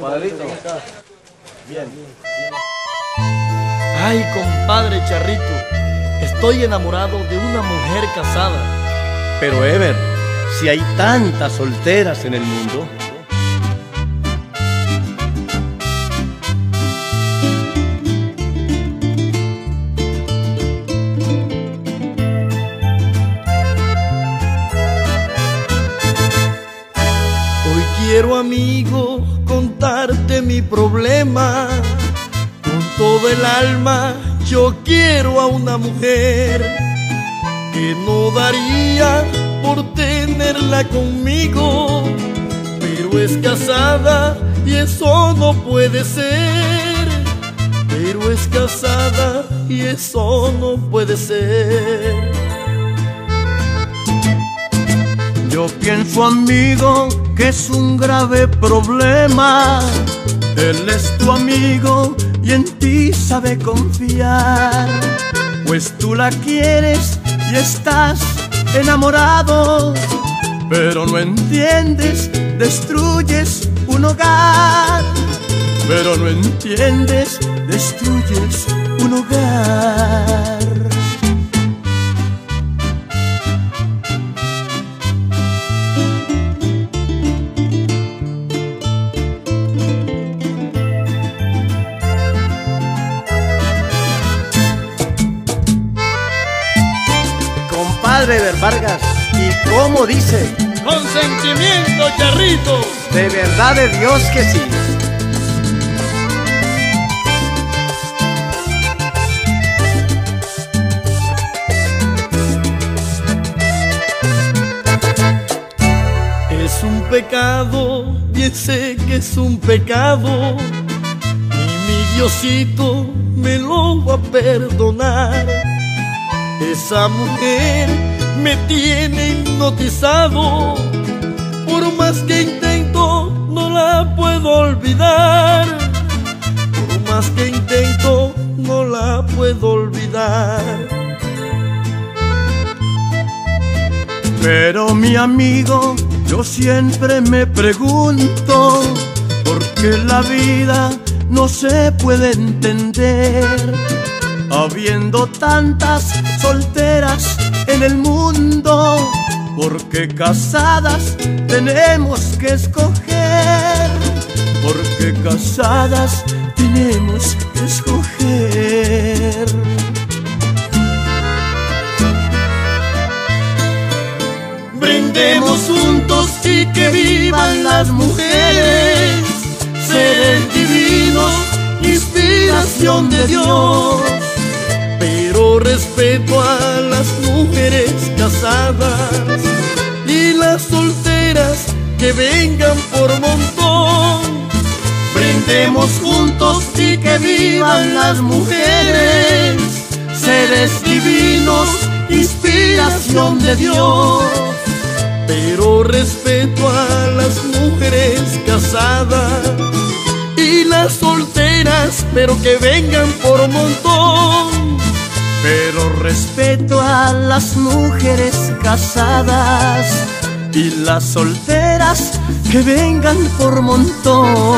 compadrito. Bien. Ay, compadre Charrito, estoy enamorado de una mujer casada. Pero Hebert, si hay tantas solteras en el mundo. Quiero, amigo, contarte mi problema. Con todo el alma yo quiero a una mujer que no daría por tenerla conmigo, pero es casada y eso no puede ser. Pero es casada y eso no puede ser. Yo pienso, amigo, que es un grave problema. Él es tu amigo y en ti sabe confiar, pues tú la quieres y estás enamorado, pero no entiendes, destruyes un hogar. Pero no entiendes, destruyes un hogar. Hebert Vargas, ¿y cómo dice? Con sentimiento, Charrito. De verdad de Dios que sí. Es un pecado, bien sé que es un pecado, y mi Diosito me lo va a perdonar. Esa mujer me tiene hipnotizado, por más que intento no la puedo olvidar. Por más que intento no la puedo olvidar. Pero mi amigo, yo siempre me pregunto, ¿por qué la vida no se puede entender? Habiendo tantas solteras en el mundo, porque casadas tenemos que escoger, porque casadas tenemos que escoger. Brindemos juntos y que vivan las mujeres, seres divinos, inspiración de Dios. Pero respeto a las mujeres casadas y las solteras que vengan por montón. Brindemos juntos y que vivan las mujeres, seres divinos, inspiración de Dios. Pero respeto a las mujeres casadas y las solteras, pero que vengan por montón. Pero respeto a las mujeres casadas y las solteras que vengan por montón.